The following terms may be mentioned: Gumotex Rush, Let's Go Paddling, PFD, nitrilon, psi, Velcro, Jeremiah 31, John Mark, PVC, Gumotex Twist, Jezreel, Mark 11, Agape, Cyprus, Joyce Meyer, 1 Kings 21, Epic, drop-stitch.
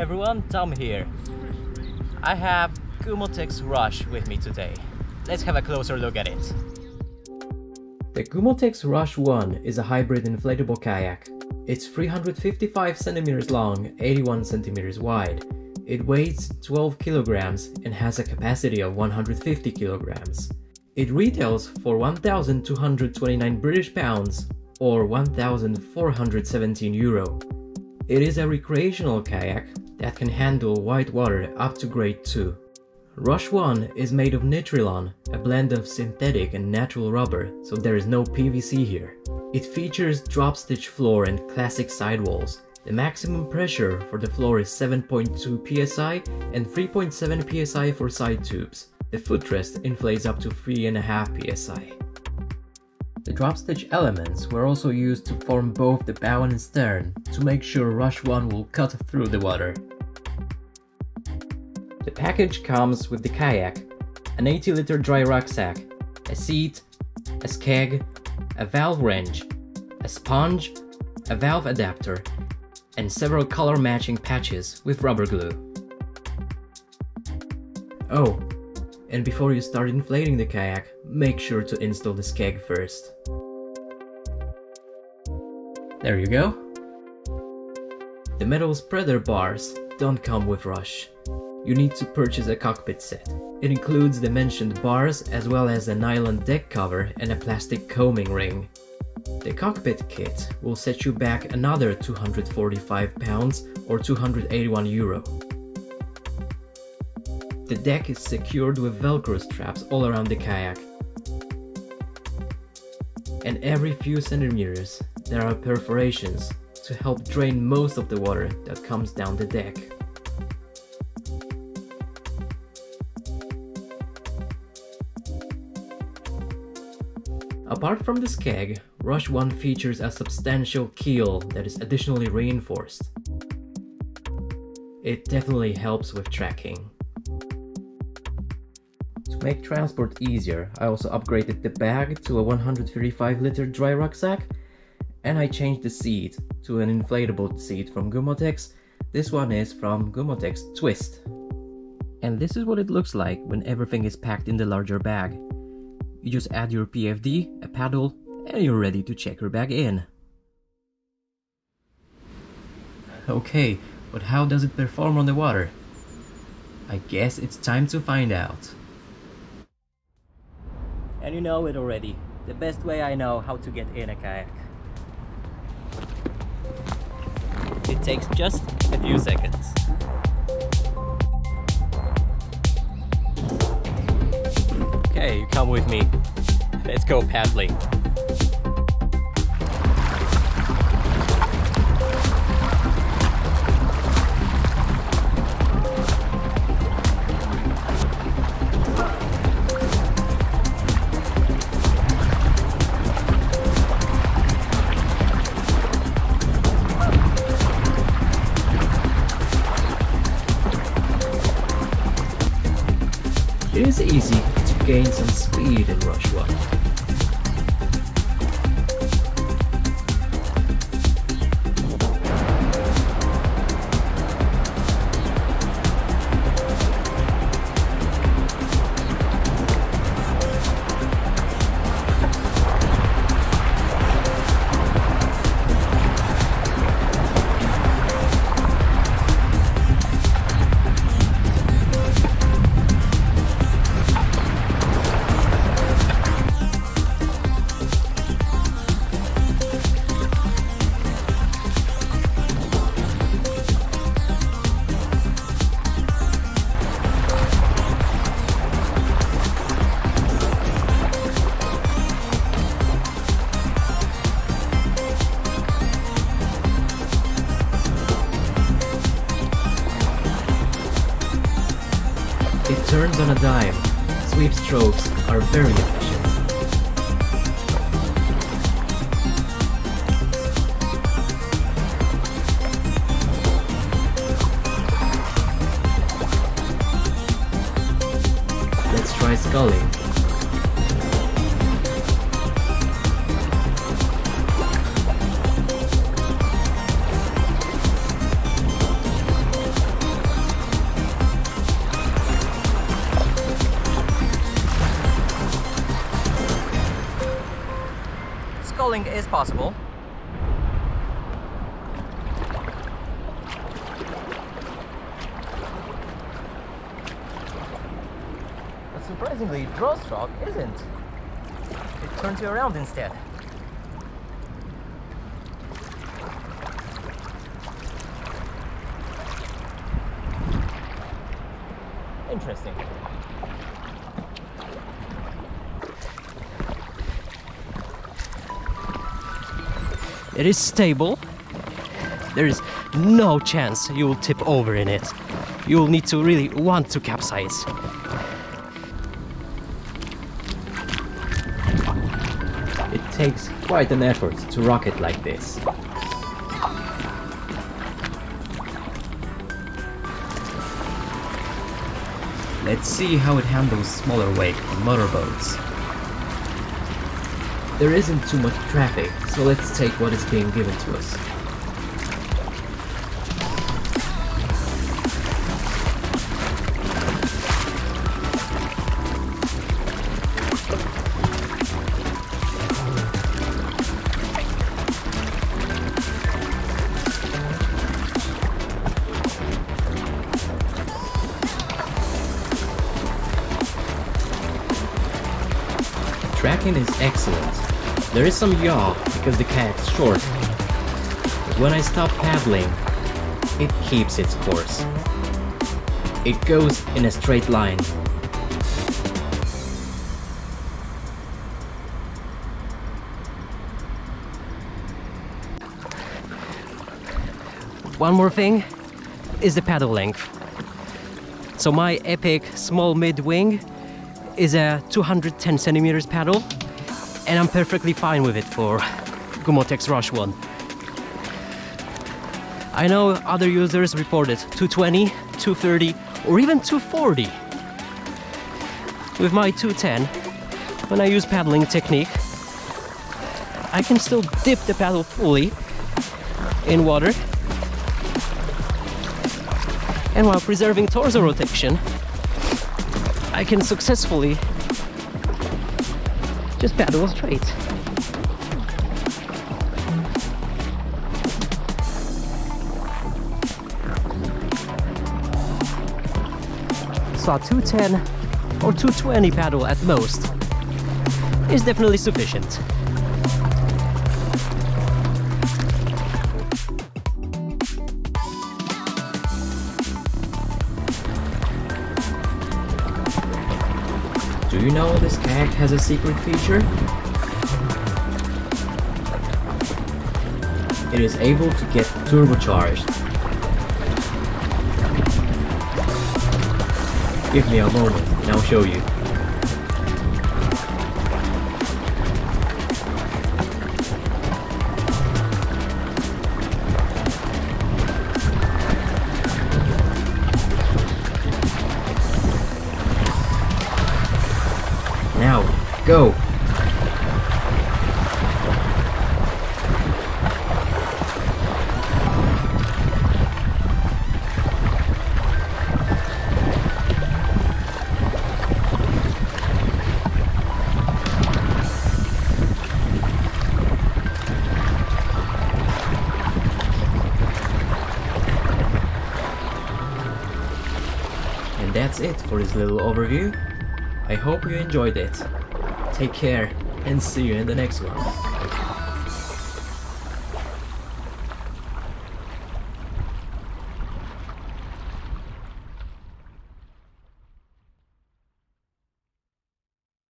everyone, Tom here. I have Gumotex Rush with me today. Let's have a closer look at it. The Gumotex Rush 1 is a hybrid inflatable kayak. It's 355 centimeters long, 81 centimeters wide. It weighs 12 kilograms and has a capacity of 150 kilograms. It retails for 1,229 British pounds or 1,417 euro. It is a recreational kayak that can handle white water up to grade 2. Rush 1 is made of nitrilon, a blend of synthetic and natural rubber, so there is no PVC here. It features drop-stitch floor and classic sidewalls. The maximum pressure for the floor is 7.2 psi and 3.7 psi for side tubes. The footrest inflates up to 3.5 psi. The drop-stitch elements were also used to form both the bow and stern, to make sure Rush 1 will cut through the water. The package comes with the kayak, an 80-liter dry rucksack, a seat, a skeg, a valve wrench, a sponge, a valve adapter, and several color-matching patches with rubber glue. Oh, and before you start inflating the kayak, make sure to install the skeg first. There you go. The metal spreader bars don't come with Rush. You need to purchase a cockpit set. It includes the mentioned bars as well as a nylon deck cover and a plastic combing ring. The cockpit kit will set you back another 245 pounds or 281 euro. The deck is secured with Velcro straps all around the kayak. And every few centimeters there are perforations to help drain most of the water that comes down the deck. Apart from the skeg, Rush 1 features a substantial keel that is additionally reinforced. It definitely helps with tracking. To make transport easier, I also upgraded the bag to a 135-liter dry rucksack, and I changed the seat to an inflatable seat from Gumotex. This one is from Gumotex Twist. And this is what it looks like when everything is packed in the larger bag. You just add your PFD, a paddle, and you're ready to check your bag in. Okay, but how does it perform on the water? I guess it's time to find out. And you know it already, the best way I know how to get in a kayak. It takes just a few seconds. Hey, come with me. Let's go paddling. It is easy to gain some speed in Rush 1. It turns on a dime. Sweep strokes are very efficient. Let's try sculling. possible. But surprisingly, draw stroke isn't. It turns you around instead. Interesting. It is stable. There is no chance you will tip over in it. You will need to really want to capsize. It takes quite an effort to rock it like this. Let's see how it handles smaller wake on motorboats. There isn't too much traffic, so let's take what is being given to us. Tracking is excellent. There is some yaw because the kayak is short. But when I stop paddling, it keeps its course. It goes in a straight line. One more thing is the paddle length. So my Epic small mid-wing is a 210 centimeters paddle, and I'm perfectly fine with it for Gumotex Rush 1. I know other users reported 220, 230, or even 240. With my 210, when I use paddling technique, I can still dip the paddle fully in water, and while preserving torso rotation, I can successfully just paddle straight. So a 210 or 220 paddle at most is definitely sufficient. Do you know this kayak has a secret feature? It is able to get turbocharged. Give me a moment and I'll show you. Now, go! And that's it for this little overview. I hope you enjoyed it. Take care and see you in the next one.